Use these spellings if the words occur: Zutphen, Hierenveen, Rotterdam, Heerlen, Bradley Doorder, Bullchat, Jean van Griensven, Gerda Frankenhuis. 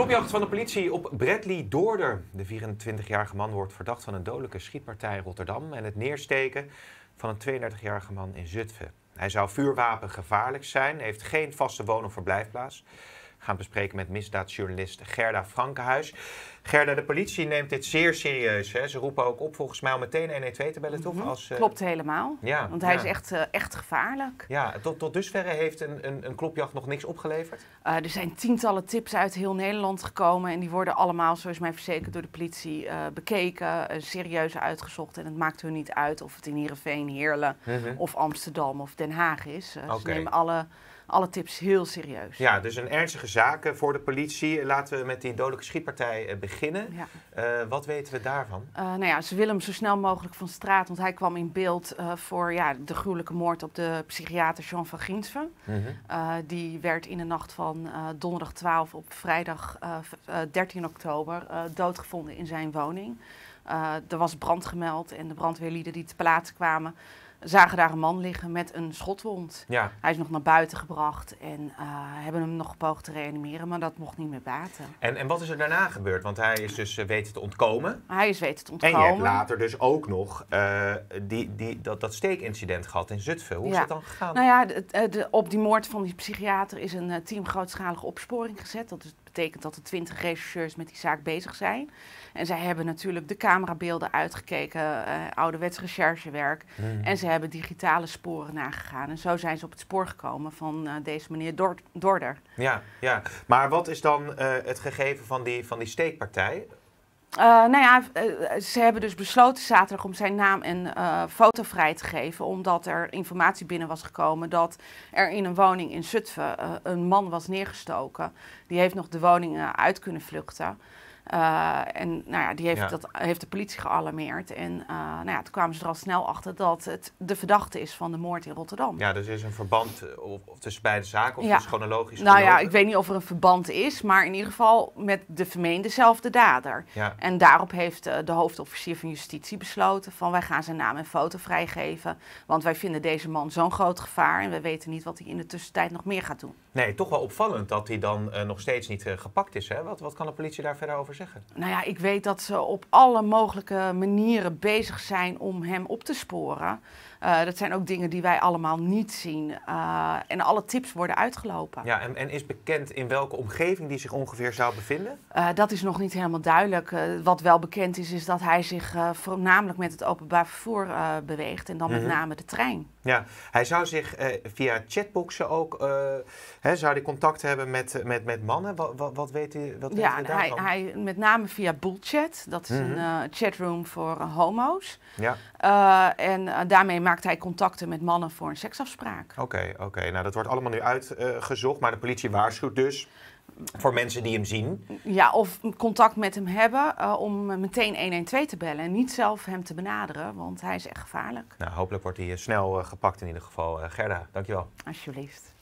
Klopjacht van de politie op Bradley Doorder. De 24-jarige man wordt verdacht van een dodelijke schietpartij in Rotterdam en het neersteken van een 32-jarige man in Zutphen. Hij zou vuurwapengevaarlijk zijn, heeft geen vaste woon- of verblijfplaats. We gaan het bespreken met misdaadjournalist Gerda Frankenhuis. Gerda, de politie neemt dit zeer serieus, hè? Ze roepen ook op volgens mij om meteen 112 te bellen, toch? Als, klopt helemaal, ja, want hij is echt gevaarlijk. Ja, tot dusverre heeft een klopjacht nog niks opgeleverd? Er zijn tientallen tips uit heel Nederland gekomen en die worden allemaal, zoals mij verzekerd, door de politie bekeken, serieus uitgezocht. En het maakt hun niet uit of het in Hierenveen, Heerlen of Amsterdam of Den Haag is. Ze nemen alle tips heel serieus. Ja, dus een ernstige zaak voor de politie. Laten we met die dodelijke schietpartij beginnen. Ja. Wat weten we daarvan? Nou ja, ze willen hem zo snel mogelijk van straat. Want hij kwam in beeld voor de gruwelijke moord op de psychiater Jean van Griensven. Die werd in de nacht van donderdag 12 op vrijdag 13 oktober doodgevonden in zijn woning. Er was brand gemeld en de brandweerlieden die te plaatsen kwamen zagen daar een man liggen met een schotwond. Ja. Hij is nog naar buiten gebracht en hebben hem nog gepoogd te reanimeren, maar dat mocht niet meer baten. En wat is er daarna gebeurd? Want hij is dus weten te ontkomen. Hij is weten te ontkomen. En je hebt later dus ook nog dat steekincident gehad in Zutphen. Hoe is dat dan gegaan? Nou ja, op die moord van die psychiater is een team grootschalige opsporing gezet. Dat is betekent dat er 20 rechercheurs met die zaak bezig zijn. En zij hebben natuurlijk de camerabeelden uitgekeken, ouderwets recherchewerk. En ze hebben digitale sporen nagegaan. En zo zijn ze op het spoor gekomen van deze meneer Doorder. Ja, ja, maar wat is dan het gegeven van die steekpartij? Nou ja, ze hebben dus besloten zaterdag om zijn naam en foto vrij te geven, omdat er informatie binnen was gekomen dat er in een woning in Zutphen een man was neergestoken. Die heeft nog de woning uit kunnen vluchten. En nou ja, die heeft, dat, heeft de politie gealarmeerd. En nou ja, toen kwamen ze er al snel achter dat het de verdachte is van de moord in Rotterdam. Ja, dus er is een verband tussen beide zaken, of is chronologisch? Nou ja, ik weet niet of er een verband is, maar in ieder geval met de vermeende zelfde dader. Ja. En daarop heeft de hoofdofficier van justitie besloten van wij gaan zijn naam en foto vrijgeven, want wij vinden deze man zo'n groot gevaar en we weten niet wat hij in de tussentijd nog meer gaat doen. Nee, toch wel opvallend dat hij dan nog steeds niet gepakt is, hè? Wat kan de politie daar verder over zeggen? Nou ja, ik weet dat ze op alle mogelijke manieren bezig zijn om hem op te sporen. Dat zijn ook dingen die wij allemaal niet zien. En alle tips worden uitgelopen. Ja, en is bekend in welke omgeving die zich ongeveer zou bevinden? Dat is nog niet helemaal duidelijk. Wat wel bekend is dat hij zich voornamelijk met het openbaar vervoer beweegt. En dan met name de trein. Ja, hij zou zich via chatboxen ook zou die contact hebben met mannen. Wat weet u daarvan? Ja, hij met name via Bullchat. Dat is een chatroom voor homo's. Ja. En daarmee maakt hij contacten met mannen voor een seksafspraak. Oké. Nou, dat wordt allemaal nu uitgezocht, maar de politie waarschuwt dus voor mensen die hem zien. Ja, of contact met hem hebben om meteen 112 te bellen en niet zelf hem te benaderen, want hij is echt gevaarlijk. Nou, hopelijk wordt hij snel gepakt in ieder geval. Gerda, dankjewel. Alsjeblieft.